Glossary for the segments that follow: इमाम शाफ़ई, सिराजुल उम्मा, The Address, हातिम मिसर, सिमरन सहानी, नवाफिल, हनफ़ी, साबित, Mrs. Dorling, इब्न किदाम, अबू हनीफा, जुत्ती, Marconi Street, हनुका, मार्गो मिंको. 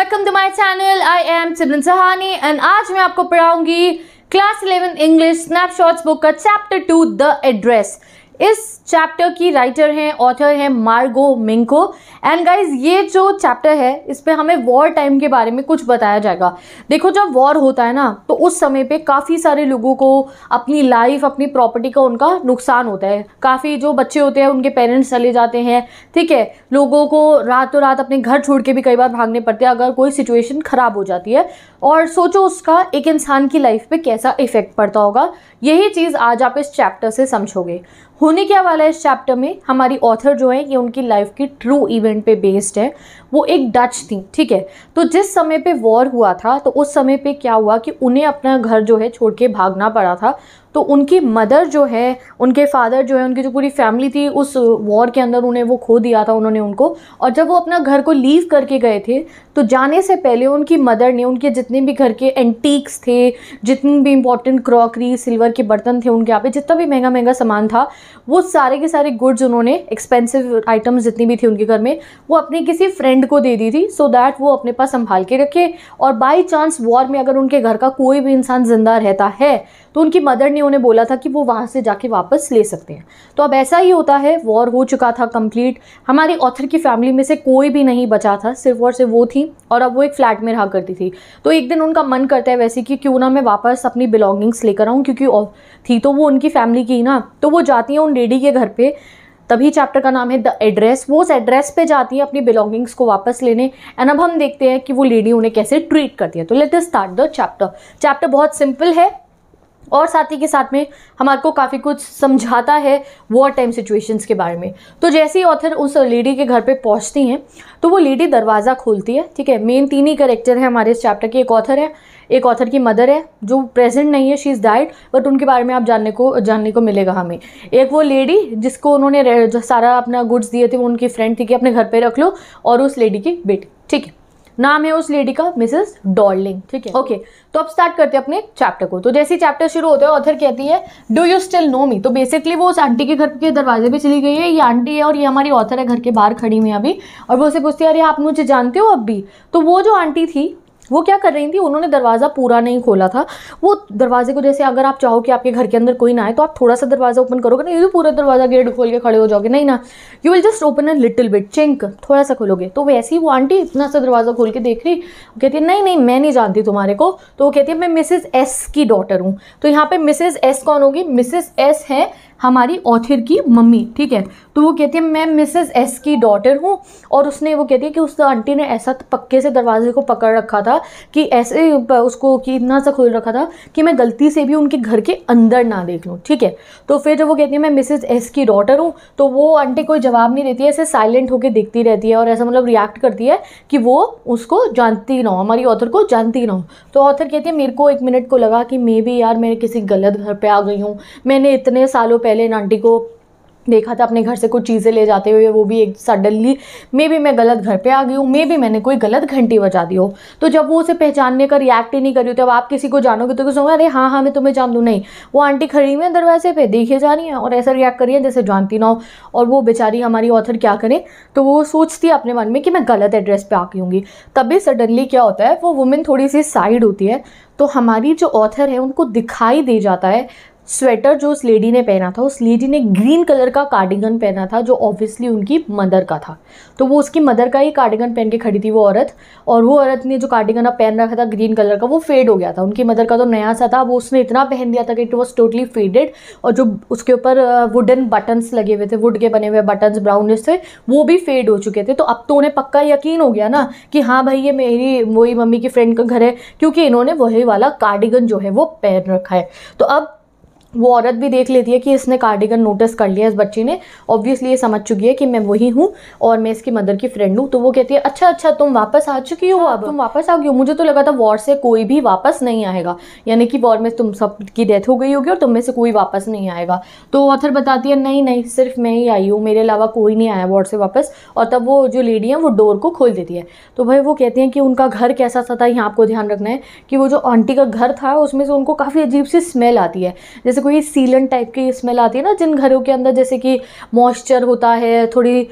Welcome to my channel. I am सिमरन सहानी and आज मैं आपको पढ़ाऊंगी क्लास 11 इंग्लिश स्नैपशॉट्स बुक का चैप्टर 2 द एड्रेस। इस चैप्टर की राइटर हैं, ऑथर हैं मार्गो मिंको। एंड गाइज ये जो चैप्टर है इस पर हमें वॉर टाइम के बारे में कुछ बताया जाएगा। देखो जब वॉर होता है ना तो उस समय पे काफ़ी सारे लोगों को अपनी लाइफ अपनी प्रॉपर्टी का उनका नुकसान होता है। काफ़ी जो बच्चे होते हैं उनके पेरेंट्स चले जाते हैं, ठीक है। लोगों को रातों रात अपने घर छोड़ के भी कई बार भागने पड़ते हैं अगर कोई सिचुएशन ख़राब हो जाती है। और सोचो उसका एक इंसान की लाइफ पर कैसा इफेक्ट पड़ता होगा। यही चीज़ आज आप इस चैप्टर से समझोगे। होने क्या वाला है इस चैप्टर में, हमारी ऑथर जो है ये उनकी लाइफ की ट्रू इवेंट पे बेस्ड है। वो एक डच थी, ठीक है। तो जिस समय पे वॉर हुआ था तो उस समय पे क्या हुआ कि उन्हें अपना घर जो है छोड़ के भागना पड़ा था। तो उनकी मदर जो है, उनके फादर जो है, उनकी जो पूरी फैमिली थी उस वॉर के अंदर उन्हें वो खो दिया था, उन्होंने उनको। और जब वो अपना घर को लीव करके गए थे तो जाने से पहले उनकी मदर ने उनके जितने भी घर के एंटीक्स थे, जितने भी इंपॉर्टेंट क्रॉकरी सिल्वर के बर्तन थे, उनके यहाँ पे जितना भी महंगा महंगा सामान था वो सारे के सारे गुड्स उन्होंने एक्सपेंसिव आइटम्स जितनी भी थी उनके घर में वो अपने किसी फ्रेंड को दे दी थी सो दैट वो अपने पास संभाल के रखे। और बाई चांस वॉर में अगर उनके घर का कोई भी इंसान जिंदा रहता है तो उनकी मदर ने उन्हें बोला था कि वो वहाँ से जाके वापस ले सकते हैं। तो अब ऐसा ही होता है, वॉर हो चुका था कंप्लीट। हमारी ऑथर की फैमिली में से कोई भी नहीं बचा था, सिर्फ और सिर्फ वो थी। और अब वो एक फ्लैट में रहा करती थी। तो एक दिन उनका मन करता है वैसे कि क्यों ना मैं वापस अपनी बिलोंगिंग्स लेकर आऊँ, क्योंकि थी तो वो उनकी फैमिली की ना। तो वो जाती हैं उन लेडी के घर पर, तभी चैप्टर का नाम है द एड्रेस। वो उस एड्रेस पे जाती है अपनी बिलोंगिंग्स को वापस लेने। एंड अब हम देखते हैं कि वो लेडी उन्हें कैसे ट्रीट करती है। तो let us start the chapter. Chapter बहुत सिंपल है और साथ ही के साथ में हमारे को काफ़ी कुछ समझाता है वॉर टाइम सिचुएशंस के बारे में। तो जैसे ही ऑथर उस लेडी के घर पे पहुंचती हैं तो वो लेडी दरवाज़ा खोलती है, ठीक है। मेन तीन ही करेक्टर हैं हमारे इस चैप्टर के। एक ऑथर है, एक ऑथर की मदर है जो प्रेजेंट नहीं है, शी इज़ डाइड, बट उनके बारे में आप जानने को मिलेगा हमें। एक वो लेडी जिसको उन्होंने जो सारा अपना गुड्स दिए थे वो उनकी फ्रेंड थी कि अपने घर पर रख लो, और उस लेडी की बेटी, ठीक है। नाम है उस लेडी का मिसेस डॉर्लिंग, ठीक है। ओके तो अब स्टार्ट करते हैं अपने चैप्टर को। तो जैसे ही चैप्टर शुरू होता है ऑथर कहती है do you still know me. तो बेसिकली वो उस आंटी के घर के दरवाजे पे चली गई है। ये आंटी है और ये हमारी ऑथर है, घर के बाहर खड़ी हुई है अभी। और वो उसे पूछती है अरे आप मुझे जानते हो अब भी। तो वो जो आंटी थी वो क्या कर रही थी, उन्होंने दरवाज़ा पूरा नहीं खोला था। वो दरवाजे को जैसे अगर आप चाहो कि आपके घर के अंदर कोई ना आए तो आप थोड़ा सा दरवाज़ा ओपन करोगे ना, ये पूरा दरवाज़ा गेट खोल के खड़े हो जाओगे नहीं ना, you will just open a little bit, chink थोड़ा सा खोलोगे। तो वैसे ही वो आंटी इतना सा दरवाज़ा खोल के देख रही, वो कहती है नहीं नहीं मैं नहीं जानती तुम्हारे को। तो वो कहती है मैं मिसेज एस की डॉटर हूँ। तो यहाँ पर मिसेज एस कौन होगी, मिसेज एस है हमारी ऑथर की मम्मी, ठीक है। तो वो कहती है मैं मिसेस एस की डॉटर हूँ। और उसने वो कहती है कि उस आंटी ने ऐसा पक्के से दरवाजे को पकड़ रखा था कि ऐसे उसको कि इतना सा खोल रखा था कि मैं गलती से भी उनके घर के अंदर ना देख लूँ, ठीक है। तो फिर जब वो कहती है मैं मिसेस एस की डॉटर हूँ तो वो आंटी कोई जवाब नहीं देती है, ऐसे साइलेंट होकर देखती रहती है और ऐसा मतलब रिएक्ट करती है कि वो उसको जानती ना हो, हमारी ऑथर को जानती ना हो। तो ऑथर कहती है मेरे को एक मिनट को लगा कि मे बी यार मैं किसी गलत घर पर आ गई हूँ, मैंने इतने सालों पहले इन आंटी को देखा था अपने घर से कुछ चीज़ें ले जाते हुए, वो भी एक सडनली मे भी मैं गलत घर पे आ गई हूँ, मे भी मैंने कोई गलत घंटी बजा दी हो। तो जब वो उसे पहचानने का रिएक्ट ही नहीं करी तो अब आप किसी को जानोगे तो सोचोगे अरे हाँ हाँ मैं तुम्हें जान दूँ, नहीं। वो आंटी खड़ी हुई है दरवाजे पे, देखे जा रही है और ऐसा रिएक्ट करी है जैसे जानती ना हो। और वो बेचारी हमारी ऑथर क्या करे, तो वो सोचती है अपने मन में कि मैं गलत एड्रेस पर आ गई हूँगी। तभी सडनली क्या होता है, वो वुमेन थोड़ी सी साइड होती है तो हमारी जो ऑथर है उनको दिखाई दे जाता है स्वेटर जो उस लेडी ने पहना था। उस लेडी ने ग्रीन कलर का कार्डिगन पहना था जो ऑब्वियसली उनकी मदर का था। तो वो उसकी मदर का ही कार्डिगन पहन के खड़ी थी वो औरत, और वो औरत ने जो कार्डिगन अब पहन रखा था ग्रीन कलर का वो फेड हो गया था। उनकी मदर का तो नया सा था, वो उसने इतना पहन दिया था कि इट वॉज टोटली फेडेड। और जो उसके ऊपर वुडन बटन्स लगे हुए थे, वुड के बने हुए बटन्स ब्राउनिश थे, वो भी फेड हो चुके थे। तो अब तो उन्हें पक्का यकीन हो गया ना कि हाँ भाई ये मेरी वही मम्मी की फ्रेंड का घर है, क्योंकि इन्होंने वही वाला कार्डिगन जो है वो पहन रखा है। तो अब वो औरत भी देख लेती है कि इसने कार्डिगन नोटिस कर लिया, इस बच्ची ने ऑब्वियसली ये समझ चुकी है कि मैं वही हूँ और मैं इसकी मदर की फ्रेंड हूँ। तो वो कहती है अच्छा अच्छा तुम वापस आ चुकी हो, अब तुम वापस आ गई हो, मुझे तो लगा था वॉर से कोई भी वापस नहीं आएगा, यानी कि वॉर में तुम सब की डेथ हो गई होगी और तुम में से कोई वापस नहीं आएगा। तो ऑथर बताती है नहीं नहीं सिर्फ मैं ही आई हूँ, मेरे अलावा कोई नहीं आया वॉर से वापस। और तब वो जो लेडी है वो डोर को खोल देती है। तो भाई वो कहती हैं कि उनका घर कैसा सा था, यहाँ आपको ध्यान रखना है कि वो जो आंटी का घर था उसमें से उनको काफ़ी अजीब सी स्मेल आती है, जैसे जैसे कोई सीलेंट टाइप की स्मेल आती है ना जिन घरों के अंदर जैसे कि मॉइस्चर होता है, थोड़ी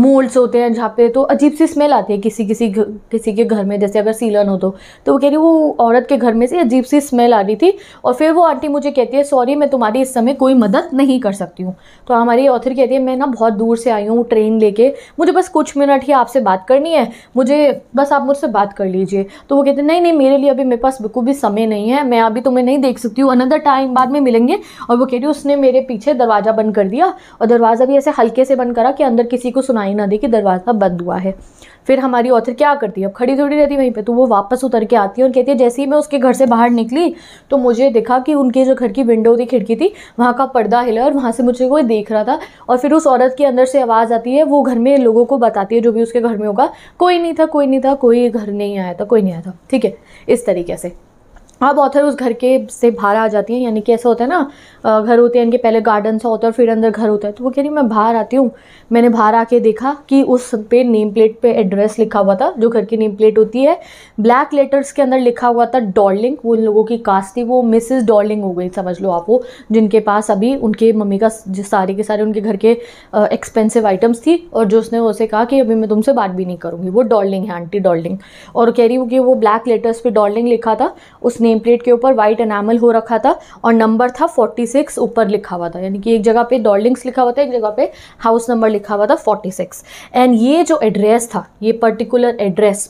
मोल्ड्स होते हैं जहाँ पे, तो अजीब सी स्मेल आती है किसी के घर में जैसे अगर सीलन हो तो वो कह रही वो औरत के घर में से अजीब सी स्मेल आ रही थी। और फिर वो आंटी मुझे कहती है सॉरी मैं तुम्हारी इस समय कोई मदद नहीं कर सकती हूँ। तो हमारी ऑथर कहती है मैं ना बहुत दूर से आई हूँ ट्रेन लेके, मुझे बस कुछ मिनट ही आपसे बात करनी है, मुझे बस आप मुझसे बात कर लीजिए। तो वो कहते हैं नहीं नहीं मेरे लिए अभी मेरे पास बिल्कुल भी समय नहीं है, मैं अभी तुम्हें नहीं देख सकती हूँ, अनदर टाइम बाद में मिलेंगे। और वो कह रही उसने मेरे पीछे दरवाज़ा बंद कर दिया और दरवाज़ा भी ऐसे हल्के से बंद करा कि अंदर किसी को सुनाई ना दे कि दरवाज़ा बंद हुआ है। फिर हमारी ऑथर क्या करती है, अब खड़ी थोड़ी रहती वहीं पे, तो वो वापस उतर के आती है और कहती है जैसे ही मैं उसके घर से बाहर निकली तो मुझे दिखा कि उनके जो घर की विंडो थी खिड़की थी वहाँ का पर्दा हिला और वहाँ से मुझे कोई देख रहा था। और फिर उस औरत के अंदर से आवाज़ आती है, वो घर में लोगों को बताती है जो भी उसके घर में होगा, कोई नहीं था कोई नहीं था, कोई घर नहीं आया था, कोई नहीं आया था, ठीक है, इस तरीके से। अब ऑथर उस घर के से बाहर आ जाती है, यानी कि ऐसा होता है ना घर होते हैं इनके, पहले गार्डन सा होता है और फिर अंदर घर होता है। तो वो कह रही मैं बाहर आती हूँ, मैंने बाहर आके देखा कि उस पे नेम प्लेट पे एड्रेस लिखा हुआ था, जो घर की नेम प्लेट होती है, ब्लैक लेटर्स के अंदर लिखा हुआ था डॉर्लिंग। वो उन लोगों की कास्ट थी, वो मिसिस डॉर्लिंग हो गई समझ लो आप, वो जिनके पास अभी उनके मम्मी का सारे के सारे उनके घर के एक्सपेंसिव आइटम्स थी और जो उसने उसे कहा कि अभी मैं तुमसे बात भी नहीं करूँगी, वो डॉर्लिंग है आंटी डॉर्लिंग। और कह रही हूँ कि वो ब्लैक लेटर्स पर डॉर्लिंग लिखा था, उसने नेम प्लेट के ऊपर वाइट एनामल हो रखा था और नंबर था 46 ऊपर लिखा हुआ था, यानी कि एक जगह पे डॉर्लिंग्स लिखा हुआ था, एक जगह पे हाउस नंबर लिखा हुआ था 46। एंड ये जो एड्रेस था, ये पर्टिकुलर एड्रेस,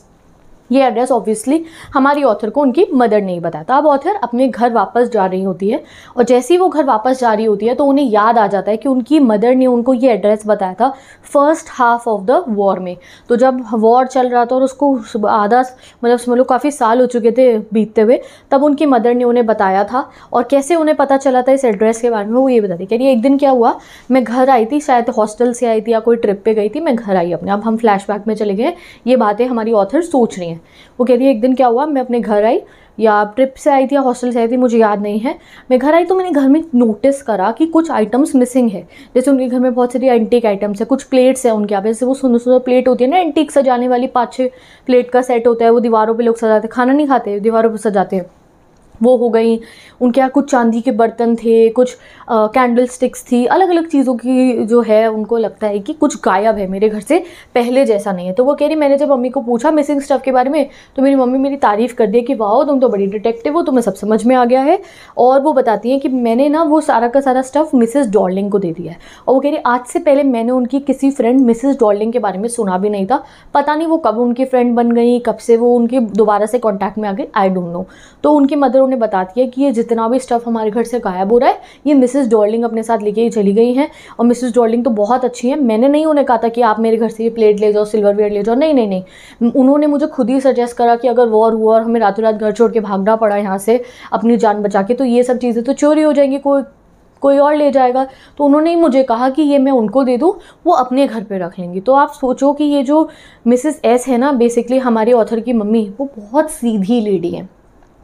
ये एड्रेस ऑब्वियसली हमारी ऑथर को उनकी मदर नहीं बताता। अब ऑथर अपने घर वापस जा रही होती है और जैसे ही वो घर वापस जा रही होती है तो उन्हें याद आ जाता है कि उनकी मदर ने उनको ये एड्रेस बताया था first half of the war में। तो जब वॉर चल रहा था और उसको आधा मतलब समझ लो काफ़ी साल हो चुके थे बीतते हुए, तब उनकी मदर ने उन्हें बताया था। और कैसे उन्हें पता चला था इस एड्रेस के बारे में, वो ये बताती कह रही एक दिन क्या हुआ, मैं घर आई थी, शायद हॉस्टल से आई थी या कोई ट्रिप पर गई थी, मैं घर आई अपने। अब हम फ्लैशबैक में चले गए, ये बातें हमारी ऑथर सोच रही हैं। वो कह रही है एक दिन क्या हुआ, मैं अपने घर आई या ट्रिप से आई थी या हॉस्टल से आई थी मुझे याद नहीं है, मैं घर आई तो मैंने घर में नोटिस करा कि कुछ आइटम्स मिसिंग है। जैसे उनके घर में बहुत सारी एंटीक आइटम्स है, कुछ प्लेट्स हैं उनके यहाँ पे, जैसे वो सुंदर सुंदर प्लेट होती है ना एंटीक सजाने वाली, 5-6 प्लेट का सेट होता है, वो दीवारों पर लोग सजाते, खाना नहीं खाते दीवारों पर सजाते हैं, वो हो गई। उनके यहाँ कुछ चांदी के बर्तन थे, कुछ कैंडल स्टिक्स थी, अलग अलग चीज़ों की जो है उनको लगता है कि कुछ गायब है, मेरे घर से पहले जैसा नहीं है। तो वो कह रही मैंने जब मम्मी को पूछा मिसिंग स्टफ़ के बारे में तो मेरी मम्मी मेरी तारीफ़ कर दी कि वाह तुम तो बड़ी डिटेक्टिव हो, तुम्हें सब समझ में आ गया है। और वो बताती हैं कि मैंने ना वो सारा का सारा स्टफ़ मिसिस डॉर्लिंग को दे दिया है। और वो कह रही आज से पहले मैंने उनकी किसी फ्रेंड मिसिस डॉर्लिंग के बारे में सुना भी नहीं था, पता नहीं वो कब उनकी फ्रेंड बन गई, कब से वो उनके दोबारा से कॉन्टैक्ट में आ गई, आई डोंट नो। तो उनकी मदर ने बताती है कि ये जितना भी स्टफ़ हमारे घर से गायब हो रहा है ये मिसेस डॉर्लिंग अपने साथ लेके ही चली गई हैं। और मिसेस डॉर्लिंग तो बहुत अच्छी हैं, मैंने नहीं उन्हें कहा था कि आप मेरे घर से ये प्लेट ले जाओ, सिल्वरवेयर ले जाओ, नहीं, उन्होंने मुझे खुद ही सजेस्ट करा कि अगर वॉर हुआ और हमें रातों रात घर छोड़ के भागना पड़ा यहाँ से अपनी जान बचा के, तो ये सब चीज़ें तो चोरी हो जाएंगी, कोई और ले जाएगा। तो उन्होंने ही मुझे कहा कि ये मैं उनको दे दूँ, वो अपने घर पे रख लेंगी। तो आप सोचो कि ये जो मिसेस एस है ना, बेसिकली हमारे ऑथर की मम्मी, वो बहुत सीधी लेडी हैं।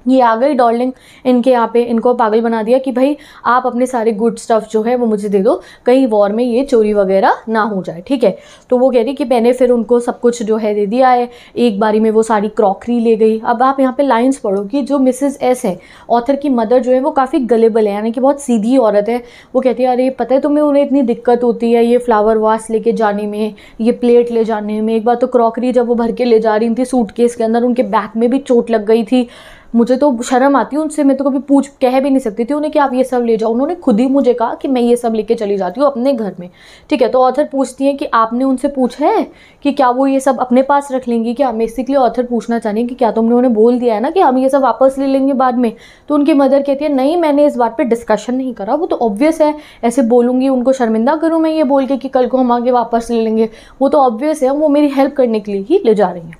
ये आ गई डॉर्लिंग इनके यहाँ पे, इनको पागल बना दिया कि भाई आप अपने सारे गुड स्टफ़ जो है वो मुझे दे दो, कहीं वॉर में ये चोरी वगैरह ना हो जाए, ठीक है। तो वो कह रही कि मैंने फिर उनको सब कुछ जो है दे दिया है, एक बारी में वो सारी क्रॉकरी ले गई। अब आप यहाँ पे लाइंस पढ़ो कि जो मिसेस एस है, ऑथर की मदर जो है वो काफ़ी गलेबल है, यानी कि बहुत सीधी औरत है। वो कहती है अरे पता है तुम्हें उन्हें इतनी दिक्कत होती है ये फ्लावर वास लेके जाने में, ये प्लेट ले जाने में, एक बार तो क्रॉकरी जब वो भर के ले जा रही थी सूटकेस के अंदर, उनके बैक में भी चोट लग गई थी। मुझे तो शर्म आती है उनसे, मैं तो कभी कह भी नहीं सकती थी उन्हें कि आप ये सब ले जाओ, उन्होंने खुद ही मुझे कहा कि मैं ये सब लेके चली जाती हूँ अपने घर में, ठीक है। तो ऑथर पूछती है कि आपने उनसे पूछा है कि क्या वो ये सब अपने पास रख लेंगी क्या, बेसिकली ऑथर पूछना चाह रही है कि क्या तुमने उन्हें बोल दिया है ना कि हम ये सब वापस ले लेंगे बाद में। तो उनकी मदर कहती है नहीं मैंने इस बात पर डिस्कशन नहीं करा, वो तो ऑब्वियस है, ऐसे बोलूँगी उनको शर्मिंदा करूँ मैं ये बोल के कि कल को हम आगे वापस ले लेंगे, वो तो ऑब्वियस है, वो मेरी हेल्प करने के लिए ही ले जा रही हैं।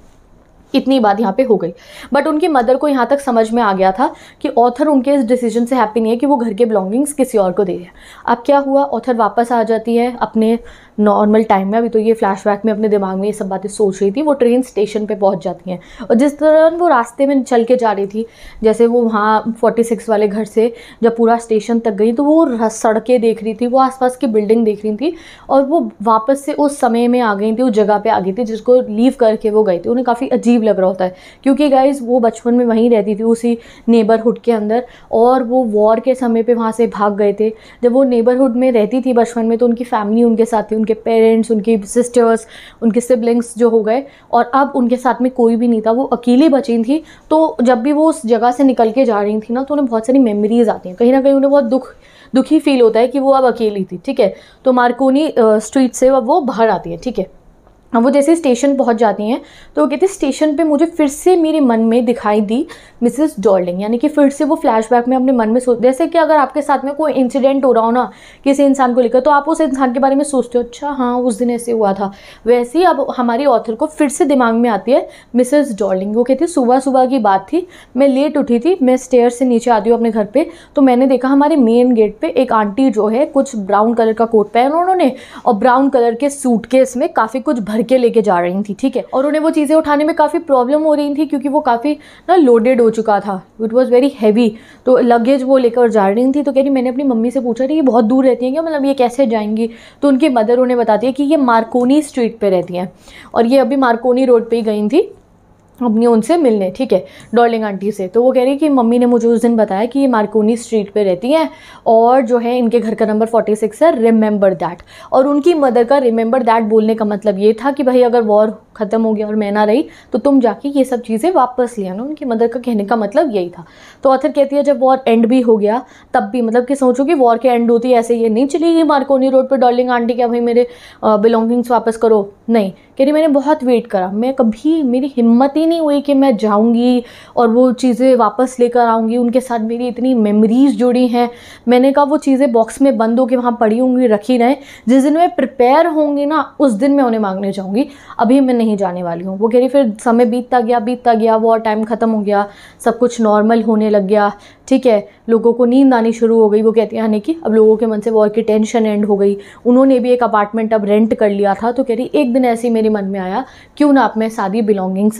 इतनी बात यहाँ पे हो गई। बट उनकी मदर को यहाँ तक समझ में आ गया था कि ऑथर उनके इस डिसीजन से हैप्पी नहीं है कि वो घर के बिलोंगिंग्स किसी और को दे रहे हैं। अब क्या हुआ, ऑथर वापस आ जाती है अपने नॉर्मल टाइम में, अभी तो ये फ्लैशबैक में अपने दिमाग में ये सब बातें सोच रही थी। वो ट्रेन स्टेशन पे पहुँच जाती हैं और जिस दौरान वो रास्ते में चल के जा रही थी, जैसे वो वहाँ 46 वाले घर से जब पूरा स्टेशन तक गई तो वो सड़कें देख रही थी, वो आसपास की बिल्डिंग देख रही थी और वो वापस से उस समय में आ गई थी, उस जगह पर आ गई थी जिसको लीव करके वो गई थी। उन्हें काफ़ी अजीब अजीब लग रहा होता है, क्योंकि गाइज़ वो बचपन में वहीं रहती थी उसी नेबरहुड के अंदर, और वो वॉर के समय पे वहाँ से भाग गए थे। जब वो नेबरहुड में रहती थी बचपन में तो उनकी फैमिली उनके साथ थी, उनके पेरेंट्स, उनकी सिस्टर्स, उनके सिबलिंग्स जो हो गए, और अब उनके साथ में कोई भी नहीं था, वो अकेली बची थी। तो जब भी वो उस जगह से निकल के जा रही थी ना तो उन्हें बहुत सारी मेमोरीज़ आती हैं, कहीं ना कहीं उन्हें बहुत दुखी फील होता है कि वो अब अकेली थी। ठीक है, तो मार्कोनी स्ट्रीट से अब वो बाहर आती है। ठीक है, अब वो जैसे स्टेशन पहुंच जाती हैं तो वो कहती है स्टेशन पे मुझे फिर से मेरे मन में दिखाई दी मिसेस डॉर्लिंग, यानी कि फिर से वो फ्लैशबैक में अपने मन में सोच, जैसे कि अगर आपके साथ में कोई इंसिडेंट हो रहा हो ना किसी इंसान को लेकर तो आप उस इंसान के बारे में सोचते हो, अच्छा हाँ उस दिन ऐसे हुआ था, वैसे ही अब हमारी ऑथर को फिर से दिमाग में आती है मिसेस डॉर्लिंग। वो कहती है सुबह सुबह की बात थी, मैं लेट उठी थी, मैं स्टेयर से नीचे आती हूँ अपने घर पर तो मैंने देखा हमारे मेन गेट पर एक आंटी जो है कुछ ब्राउन कलर का कोट पहना उन्होंने और ब्राउन कलर के सूटकेस में काफ़ी कुछ के लेके जा रही थी। ठीक है, और उन्हें वो चीज़ें उठाने में काफ़ी प्रॉब्लम हो रही थी क्योंकि वो काफ़ी ना लोडेड हो चुका था, इट वॉज वेरी हैवी, तो लगेज वो लेकर जा रही थी। तो कह रही मैंने अपनी मम्मी से पूछा ये बहुत दूर रहती हैं क्या, मतलब ये कैसे जाएंगी, तो उनकी मदर उन्हें बताती है कि ये मार्कोनी स्ट्रीट पे रहती हैं और ये अभी मार्कोनी रोड पर ही गई थी अपनी उनसे मिलने, ठीक है, डॉर्लिंग आंटी से। तो वो कह रही है कि मम्मी ने मुझे उस दिन बताया कि ये मार्कोनी स्ट्रीट पे रहती हैं और जो है इनके घर का नंबर 46 है, रिमेंबर दैट। और उनकी मदर का रिमेंबर दैट बोलने का मतलब ये था कि भाई अगर वॉर ख़त्म हो गया और मैं ना रही तो तुम जाके ये सब चीज़ें वापस ले आना, उनकी मदर का कहने का मतलब यही था। तो ऑथर कहती है जब वॉर एंड भी हो गया तब भी, मतलब कि सोचो कि वॉर के एंड होती है ऐसे ये नहीं चली ये मार्कोनी रोड पर डॉर्लिंग आंटी क्या भाई मेरे बिलोंगिंग्स वापस करो, नहीं, कह रही मैंने बहुत वेट करा, मैं कभी मेरी हिम्मत ही नहीं हुई कि मैं जाऊंगी और वो चीज़ें वापस लेकर आऊंगी, उनके साथ मेरी इतनी मेमोरीज़ जुड़ी हैं, मैंने कहा वो चीज़ें बॉक्स में बंद होकर वहाँ पड़ी होंगी, रखी रहें, जिस दिन मैं प्रिपेयर होंगी ना उस दिन मैं उन्हें मांगने जाऊंगी, अभी मैं नहीं जाने वाली हूँ। वो कह रही फिर समय बीतता गया, वो टाइम ख़त्म हो गया, सब कुछ नॉर्मल होने लग गया। ठीक है, लोगों को नींद आनी शुरू हो गई, वो कहती है यानी कि अब लोगों के मन से वॉर की टेंशन एंड हो गई, उन्होंने भी एक अपार्टमेंट अब रेंट कर लिया था। तो कह रही एक दिन ऐसे ही मेरे मन में आया क्यों ना मैं सारी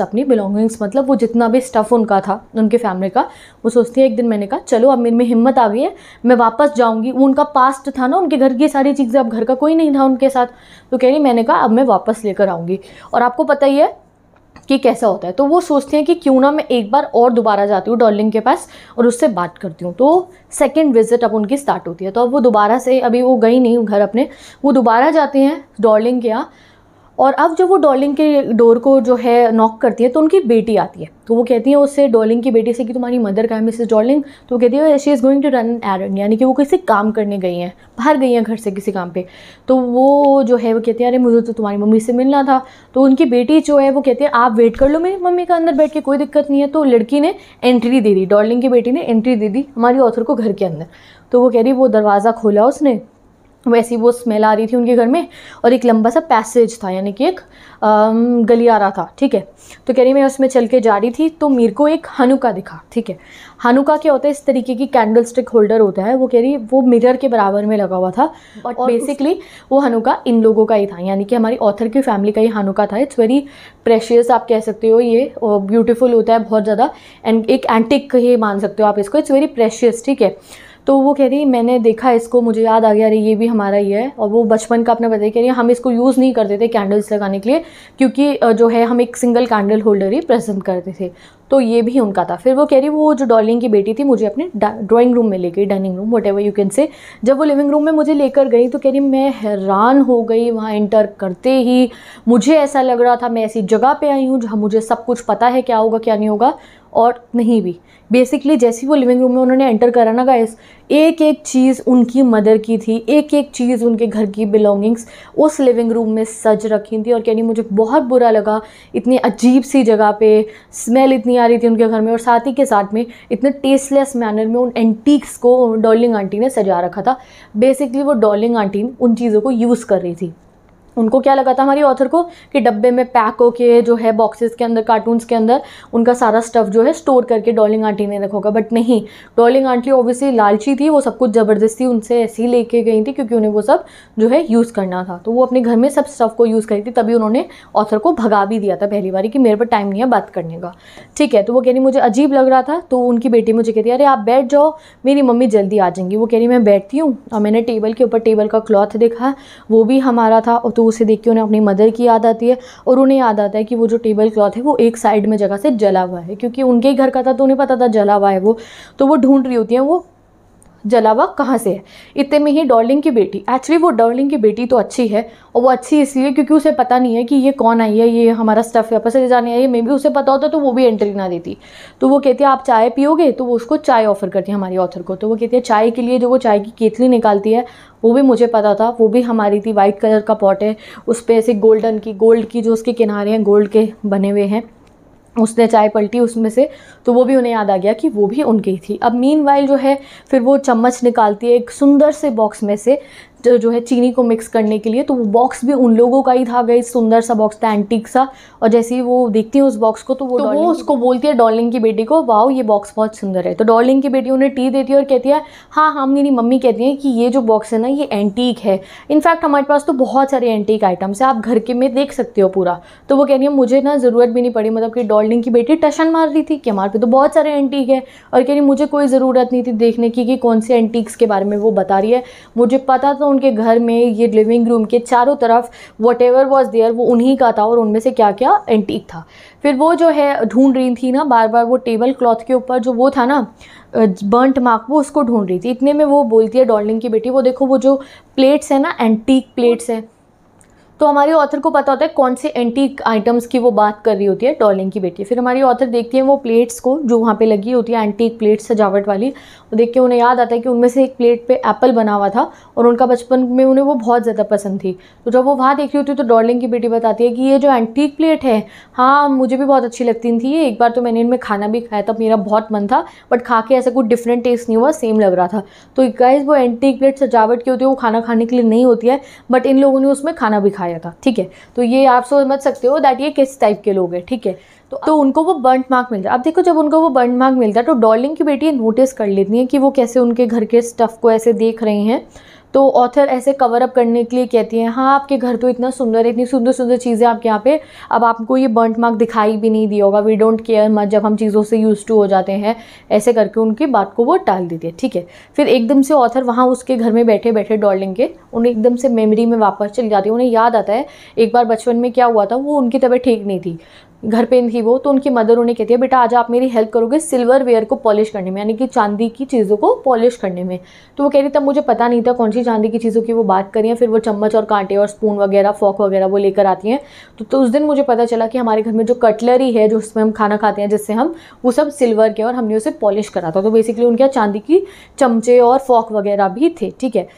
अपनी बिलोंगिंग्स मतलब वो जितना भी स्टफ़ उनका था उनके फैमिली का, वो सोचती है एक दिन मैंने कहा चलो अब मेरे में हिम्मत आ गई है मैं वापस जाऊँगी, वो उनका पास्ट था ना, उनके घर की सारी चीज़ें, अब घर का कोई नहीं था उनके साथ, तो कह रही मैंने कहा अब मैं वापस लेकर आऊँगी और आपको पता ही है कि कैसा होता है। तो वो सोचते हैं कि क्यों ना मैं एक बार और दोबारा जाती हूँ डॉर्लिंग के पास और उससे बात करती हूँ। तो सेकंड विजिट अब उनकी स्टार्ट होती है। तो अब वो दोबारा से, अभी वो गई नहीं घर अपने, वो दोबारा जाते हैं डॉर्लिंग के यहाँ, और अब जब वो डॉर्लिंग के डोर को जो है नॉक करती है तो उनकी बेटी आती है। तो वो कहती है उससे, डॉर्लिंग की बेटी से, कि तुम्हारी मदर का है मिसेस डॉर्लिंग। तो वो कहती है she is going to run an errand, यानी कि वो किसी काम करने गई हैं, बाहर गई हैं घर से किसी काम पे। तो वो जो है वो कहती है अरे मुझे तो तुम्हारी मम्मी से मिलना था। तो उनकी बेटी जो है वो कहती है आप वेट कर लो मेरी मम्मी का अंदर बैठ के, कोई दिक्कत नहीं है। तो लड़की ने एंट्री दे दी, डॉर्लिंग की बेटी ने एंट्री दे दी हमारी ऑथर को घर के अंदर। तो वो कह रही वो दरवाज़ा खोला उसने, वैसी वो स्मेल आ रही थी उनके घर में, और एक लंबा सा पैसेज था, यानी कि एक गलियारा था। ठीक है, तो कह रही मैं उसमें चल के जा रही थी तो मेरे को एक हनुका दिखा। ठीक है, हनुका क्या होता है, इस तरीके की कैंडल स्टिक होल्डर होता है, वो कह रही वो मिरर के बराबर में लगा हुआ था, और बेसिकली वो हनुका इन लोगों का ही था, यानी कि हमारी ऑथर की फैमिली का ही हनुका था। इट्स वेरी प्रेशियस आप कह सकते हो, ये ब्यूटीफुल होता है बहुत ज़्यादा, एंड एक एंटिक ये मान सकते हो आप इसको, इट्स वेरी प्रेशियस। ठीक है, तो वो कह रही मैंने देखा इसको, मुझे याद आ गया अरे ये भी हमारा ही है, और वो बचपन का अपना बताया, कह रही हम इसको यूज़ नहीं करते थे कैंडल्स लगाने के लिए क्योंकि जो है हम एक सिंगल कैंडल होल्डर ही प्रेजेंट करते थे, तो ये भी उनका था। फिर वो कह रही वो जो डॉर्लिंग की बेटी थी मुझे अपने ड्राइंग रूम में ले गई, dining room whatever you can say, जब वो लिविंग रूम में मुझे लेकर गई तो कह रही मैं हैरान हो गई वहाँ एंटर करते ही, मुझे ऐसा लग रहा था मैं ऐसी जगह पर आई हूँ जहाँ मुझे सब कुछ पता है क्या होगा क्या नहीं होगा और नहीं भी। बेसिकली जैसे वो लिविंग रूम में उन्होंने एंटर करा ना गाइस, एक एक चीज़ उनकी मदर की थी, एक एक चीज़ उनके घर की बिलोंगिंग्स उस लिविंग रूम में सज रखी थी, और कहनी मुझे बहुत बुरा लगा, इतनी अजीब सी जगह पे स्मेल इतनी आ रही थी उनके घर में, और साथ ही के साथ में इतने टेस्टलेस मैनर में उन एंटीक्स को डॉर्लिंग आंटी ने सजा रखा था। बेसिकली वो डॉर्लिंग आंटी उन चीज़ों को यूज़ कर रही थी। उनको क्या लगा था हमारी ऑथर को कि डब्बे में पैक होके जो है बॉक्सेस के अंदर, कार्टून्स के अंदर उनका सारा स्टफ़ जो है स्टोर करके डॉर्लिंग आंटी ने रखा होगा, बट नहीं, डॉर्लिंग आंटी ऑब्वियसली लालची थी, वो सब कुछ ज़बरदस्ती उनसे ऐसे ही लेके गई थी क्योंकि उन्हें वो सब जो है यूज़ करना था। तो वो अपने घर में सब स्टफ़ को यूज़ करी थी, तभी उन्होंने ऑथर को भगा भी दिया था पहली बारी कि मेरे पर टाइम नहीं है बात करने का। ठीक है, तो वो कह रही मुझे अजीब लग रहा था। तो उनकी बेटी मुझे कहती है अरे आप बैठ जाओ मेरी मम्मी जल्दी आ जाएंगी। वो कह रही मैं बैठती हूँ, और मैंने टेबल के ऊपर टेबल का क्लॉथ देखा, वो भी हमारा था, और तो उसे देख के उन्हें अपनी मदर की याद आती है और उन्हें याद आता है कि वो जो टेबल क्लॉथ है वो एक साइड में जगह से जला हुआ है, क्योंकि उनके ही घर का था तो उन्हें पता था जला हुआ है वो। तो वो ढूंढ रही होती हैं वो जला हुआ कहाँ से है। इतने में ही डॉर्लिंग की बेटी, एक्चुअली वो डॉर्लिंग की बेटी तो अच्छी है, और वो अच्छी इसलिए क्योंकि उसे पता नहीं है कि ये कौन आई है, ये हमारा स्टफ़ वापस ले जाने आई है। मे बी उसे पता होता तो वो भी एंट्री ना देती। तो वो कहती है आप चाय पियोगे, तो वो उसको चाय ऑफ़र करती है हमारी ऑथर को। तो वो कहती है चाय के लिए जो वो चाय की केतली निकालती है वो भी मुझे पता था, वो भी हमारी थी। वाइट कलर का पॉट है, उस पर ऐसे गोल्ड की जो उसके किनारे हैं गोल्ड के बने हुए हैं। उसने चाय पलटी उसमें से, तो वो भी उन्हें याद आ गया कि वो भी उनकी ही थी। अब मीनवाइल जो है फिर वो चम्मच निकालती है एक सुंदर से बॉक्स में से जो है चीनी को मिक्स करने के लिए। तो वो बॉक्स भी उन लोगों का ही था, गई सुंदर सा बॉक्स था, एंटीक सा। और जैसे ही वो देखती है उस बॉक्स को तो वो उसको बोलती है डॉर्लिंग की बेटी को, वाओ ये बॉक्स बहुत सुंदर है। तो डॉर्लिंग की बेटी उन्हें टी देती है और कहती है हाँ मेरी मम्मी कहती है कि ये जो बॉक्स है ना ये एंटीक है, इनफैक्ट हमारे पास तो बहुत सारे एंटीक आइटम्स है, आप घर के में देख सकते हो पूरा। तो वो कह रही है मुझे ना ज़रूरत भी नहीं पड़ी, मतलब कि डॉर्लिंग की बेटी टशन मार रही थी कि हमारे पे तो बहुत सारे एंटीक है, और कह रही मुझे कोई ज़रूरत नहीं थी देखने की कि कौन से एंटीक्स के बारे में वो बता रही है। मुझे पता था उनके घर में ये लिविंग रूम के चारों तरफ व्हाटएवर वाज देयर वो उन्हीं का था, और उनमें से क्या क्या एंटीक था। फिर वो जो है ढूंढ रही थी ना बार बार वो टेबल क्लॉथ के ऊपर जो वो था ना बर्न्ट मार्क, वो उसको ढूंढ रही थी। इतने में वो बोलती है डॉर्लिंग की बेटी, वो देखो वो जो प्लेट्स है ना एंटीक प्लेट्स है। तो हमारी ऑथर को पता होता है कौन से एंटीक आइटम्स की वो बात कर रही होती है डॉर्लिंग की बेटी। फिर हमारी ऑथर देखती है वो प्लेट्स को जो वहाँ पे लगी होती है एंटीक प्लेट्स सजावट वाली, वो देख के उन्हें याद आता है कि उनमें से एक प्लेट पे एप्पल बना हुआ था और उनका बचपन में उन्हें वो बहुत ज़्यादा पसंद थी। तो जब वो वहाँ देख रही होती है तो डॉर्लिंग की बेटी बताती है कि ये जो एंटीक प्लेट है हाँ मुझे भी बहुत अच्छी लगती थी, एक बार तो मैंने इनमें खाना भी खाया था, मेरा बहुत मन था, बट खा के ऐसा कुछ डिफरेंट टेस्ट नहीं हुआ, सेम लग रहा था। तो गाइस वो एंटीक प्लेट सजावट की होती है, वो खाना खाने के लिए नहीं होती है, बट इन लोगों ने उसमें खाना भी था। ठीक है, तो ये आप समझ सकते हो दैट ये किस टाइप के लोग हैं। ठीक है, तो उनको वो बर्न्ट मार्क मिलता है। अब देखो जब उनको वो बर्न्ट मार्क मिलता है तो डॉर्लिंग की बेटी नोटिस कर लेती है कि वो कैसे उनके घर के स्टफ़ को ऐसे देख रहे हैं। तो ऑथर ऐसे कवर अप करने के लिए कहती है हाँ आपके घर तो इतना सुंदर है, इतनी सुंदर सुंदर चीज़ें आपके यहाँ पे, अब आपको ये बर्न्ट मार्क दिखाई भी नहीं दिया होगा, वी डोंट केयर मच, जब हम चीज़ों से यूज टू हो जाते हैं, ऐसे करके उनकी बात को वो टाल देती है। ठीक है, फिर एकदम से ऑथर वहाँ उसके घर में बैठे बैठे डॉर्लिंग के उन्हें एकदम से मेमोरी में वापस चली जाती है। उन्हें याद आता है एक बार बचपन में क्या हुआ था, वो उनकी तबीयत ठीक नहीं थी, घर पे थी वो, तो उनकी मदर उन्हें कहती है बेटा आज आप मेरी हेल्प करोगे सिल्वरवेयर को पॉलिश करने में, यानी कि चांदी की चीज़ों को पॉलिश करने में। तो वो कह रही तब मुझे पता नहीं था कौन सी चांदी की चीज़ों की वो बात करी है। फिर वो चम्मच और कांटे और स्पून वगैरह फॉक वगैरह वो लेकर आती हैं। तो उस दिन मुझे पता चला कि हमारे घर में जो कटलरी है जो उसमें हम खाना खाते हैं जिससे हम वो सब सिल्वर के, और हमने उसे पॉलिश करा था। तो बेसिकली उनके यहाँ चांदी की चमचे और फॉक वगैरह भी थे। ठीक है,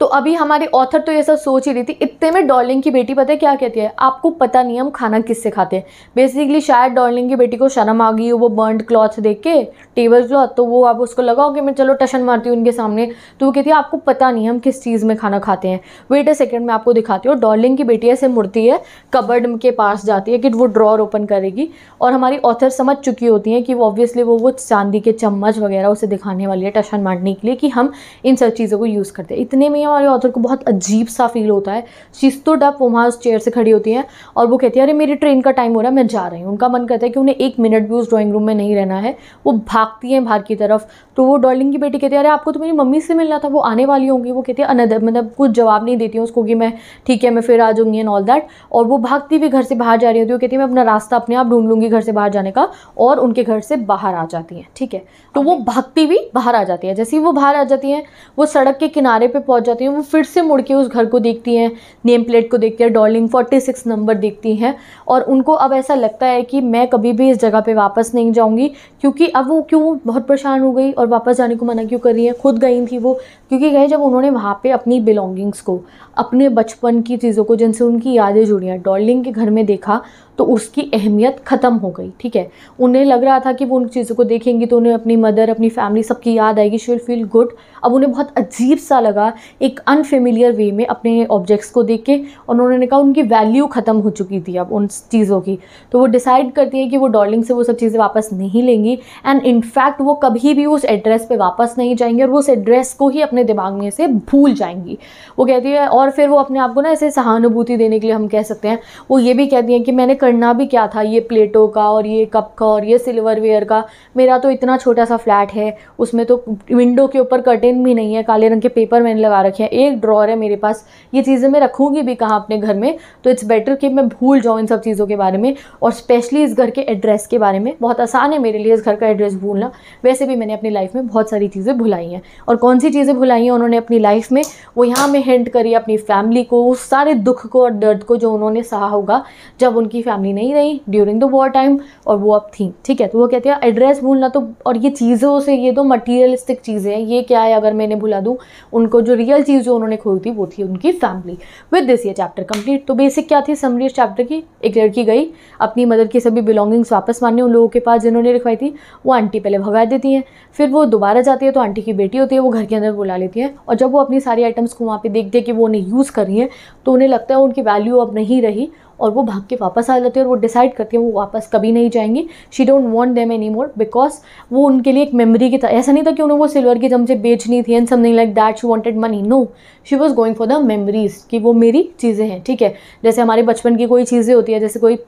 तो अभी हमारे ऑथर तो ये सब सोच ही रही थी। इतने में डॉर्लिंग की बेटी पता है क्या कहती है, आपको पता नहीं हम खाना किससे खाते हैं। बेसिकली शायद डॉर्लिंग की बेटी को शर्म आ गई हो वो बर्न्ड क्लॉथ देख के, टेबल क्लॉथ, तो वो आप उसको लगाओ कि मैं चलो टशन मारती हूँ उनके सामने। तो वो कहती है आपको पता नहीं हम किस चीज़ में खाना खाते हैं, वेट अ सेकेंड मैं आपको दिखाती हूँ। डॉर्लिंग की बेटी ऐसे मुड़ती है, कबर्ड के पास जाती है कि वो ड्रॉर ओपन करेगी, और हमारी ऑथर समझ चुकी होती हैं कि ऑब्वियसली वो चांदी के चम्मच वगैरह उसे दिखाने वाली है टशन मारने के लिए कि हम इन सब चीज़ों को यूज़ करते हैं। इतने में हमारे ऑथर को बहुत अजीब सा फील होता है। शी स्टूड अप, वो वहाँ उस चेयर से खड़ी होती हैं और वो कहती है अरे मेरी ट्रेन का टाइम हो रहा है, मैं जा रही हूँ। उनका मन करता है कि उन्हें एक मिनट भी उस ड्राइंग रूम में नहीं रहना है। वो भागती हैं बाहर की तरफ। तो वो डॉर्लिंग की बेटी कहती है अरे आपको तो मेरी मम्मी से मिलना था, वो आने वाली होंगी। वो कहती है अनदर, मतलब कुछ जवाब नहीं देती हूँ उसको कि मैं ठीक है मैं फिर आ जाऊँगी एंड ऑल दैट। और वो भागती हुई घर से बाहर जा रही होती है। वो कहती है मैं अपना रास्ता अपने आप ढूंढ लूँगी घर से बाहर जाने का, और उनके घर से बाहर आ जाती हैं। ठीक है, तो वो भागती हुई बाहर आ जाती है। जैसे ही वो बाहर आ जाती हैं वो सड़क के किनारे पे पहुंच जाती हैं। वो फिर से मुड़ के उस घर को देखती हैं, नेम प्लेट को देखती हैं, डॉर्लिंग 46 नंबर देखती हैं, और उनको अब ऐसा लगता है कि मैं कभी भी इस जगह पे वापस नहीं जाऊंगी। क्योंकि अब वो क्यों बहुत परेशान हो गई और वापस जाने को मना क्यों कर रही है, खुद गई थी वो। क्योंकि गए जब उन्होंने वहाँ पे अपनी बिलोंगिंग्स को, अपने बचपन की चीज़ों को जिनसे उनकी यादें जुड़ी हैं डॉर्लिंग के घर में देखा तो उसकी अहमियत ख़त्म हो गई। ठीक है, उन्हें लग रहा था कि वो उन चीज़ों को देखेंगी तो उन्हें अपनी मदर अपनी फैमिली सबकी याद आएगी, शी विल फील गुड। अब उन्हें बहुत अजीब सा लगा एक अनफेमिलियर वे में अपने ऑब्जेक्ट्स को देख के, और उन्होंने कहा उनकी वैल्यू ख़त्म हो चुकी थी अब उन चीज़ों की। तो वो डिसाइड करती है कि वो डॉर्लिंग से वो सब चीज़ें वापस नहीं लेंगी, एंड इनफैक्ट वो कभी भी उस एड्रेस पर वापस नहीं जाएंगे और वो उस एड्रेस को ही अपने दिमाग में से भूल जाएंगी। वो कहती है, और फिर वो अपने आप को ना ऐसे सहानुभूति देने के लिए हम कह सकते हैं, वो ये भी कहती हैं कि मैंने करना भी क्या था, ये प्लेटों का और ये कप का और ये सिल्वरवेयर का। मेरा तो इतना छोटा सा फ्लैट है, उसमें तो विंडो के ऊपर कर्टेन भी नहीं है, काले रंग के पेपर मैंने लगा रखे हैं, एक ड्रॉर है मेरे पास। ये चीज़ें मैं रखूँगी भी कहाँ अपने घर में, तो इट्स बेटर कि मैं भूल जाऊँ इन सब चीज़ों के बारे में, और स्पेशली इस घर के एड्रेस के बारे में। बहुत आसान है मेरे लिए इस घर का एड्रेस भूलना, वैसे भी मैंने अपनी लाइफ में बहुत सारी चीज़ें भुलाई हैं। और कौन सी चीज़ें भुलाई हैं उन्होंने अपनी लाइफ में, वो यहाँ में हिंट करी अपनी फैमिली को, उस सारे दुख को और दर्द को जो उन्होंने सहा होगा जब उनकी फैमिली नहीं रही ड्यूरिंग द वॉर टाइम, और वो अब थी। ठीक है, तो वो कहते हैं एड्रेस भूलना तो, और ये चीज़ों से, ये तो मटीरियलिस्टिक चीज़ें हैं, ये क्या है अगर मैंने भुला दूँ उनको, जो रियल चीज़ जो उन्होंने खोई थी वो थी उनकी फैमिली। विद दिस ये चैप्टर कंप्लीट। तो बेसिक क्या थी समरी इस चैप्टर की, एक लड़की गई अपनी मदर की सभी बिलोंगिंग्स वापस मांगने उन लोगों के पास जिन्होंने रखवाई थी। वो आंटी पहले भगा देती हैं, फिर वो दोबारा जाती है तो आंटी की बेटी होती है, वो घर के अंदर बुला लेती है, और जब वो अपनी सारी आइटम्स को वहाँ पे देखते हैं कि वो उन्हें यूज़ कर रही हैं तो उन्हें लगता है उनकी वैल्यू अब नहीं रही, और वो भाग के वापस आ जाती है, और वो डिसाइड करती है वो वापस कभी नहीं जाएंगी। She don't want them any more, because वो उनके लिए एक मेमोरी की था। ऐसा नहीं था कि उन्हें वो सिल्वर की चमचे बेचनी थी and something like that, she wanted money, no, she was going for the memories, कि वो मेरी चीज़ें हैं। ठीक है, जैसे हमारे बचपन की कोई चीज़ें होती है, जैसे कोई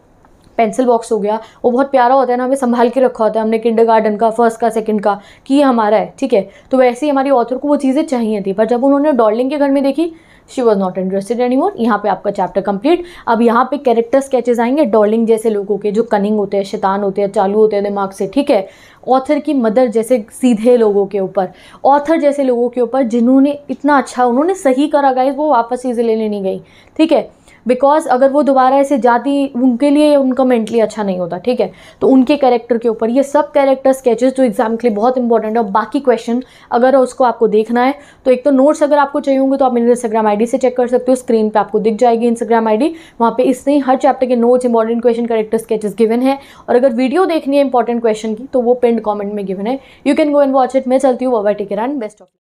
पेंसिल बॉक्स हो गया, वो बहुत प्यारा होता है ना, हमें संभाल के रखा होता है हमने किंडरगार्टन का, फर्स्ट का, सेकंड का, कि ये हमारा है। ठीक है, तो वैसे ही हमारी ऑथर को वो चीज़ें चाहिए थी, पर जब उन्होंने डॉर्लिंग के घर में देखी, she was not interested any more. यहाँ पे आपका चैप्टर कंप्लीट। अब यहाँ पे कैरेक्टर स्केचेस आएंगे डॉर्लिंग जैसे लोगों के, जो कनिंग होते हैं, शैतान होते हैं, चालू होते हैं दिमाग से। ठीक है, ऑथर की मदर जैसे सीधे लोगों के ऊपर, ऑथर जैसे लोगों के ऊपर जिन्होंने इतना अच्छा उन्होंने सही करा गाइस, वो वापस चीज़ें लेने नहीं गई। ठीक है, बिकॉज अगर वो दोबारा ऐसे जाती उनके लिए उनका मेंटली अच्छा नहीं होता। ठीक है, तो उनके कैरेक्टर के ऊपर ये सब कैरेक्टर स्केचेस जो एग्जाम के लिए बहुत इंपॉर्टेंट है। और बाकी क्वेश्चन अगर उसको आपको देखना है तो एक तो नोट्स अगर आपको चाहिए होंगे तो आप मेरे इंस्टाग्राम आईडी से चेक कर सकते हो, स्क्रीन पे आपको दिख जाएगी इंस्टाग्राम आईडी, वहाँ पे इससे ही हर चैप्टर के notes, important question, character sketches given है। और अगर वीडियो देखनी है इंपॉर्टेंट क्वेश्चन की तो वो पिन कॉमेंट में गिवन है, you can go and watch it. मैं चलती हूँ, bye, take care and best of.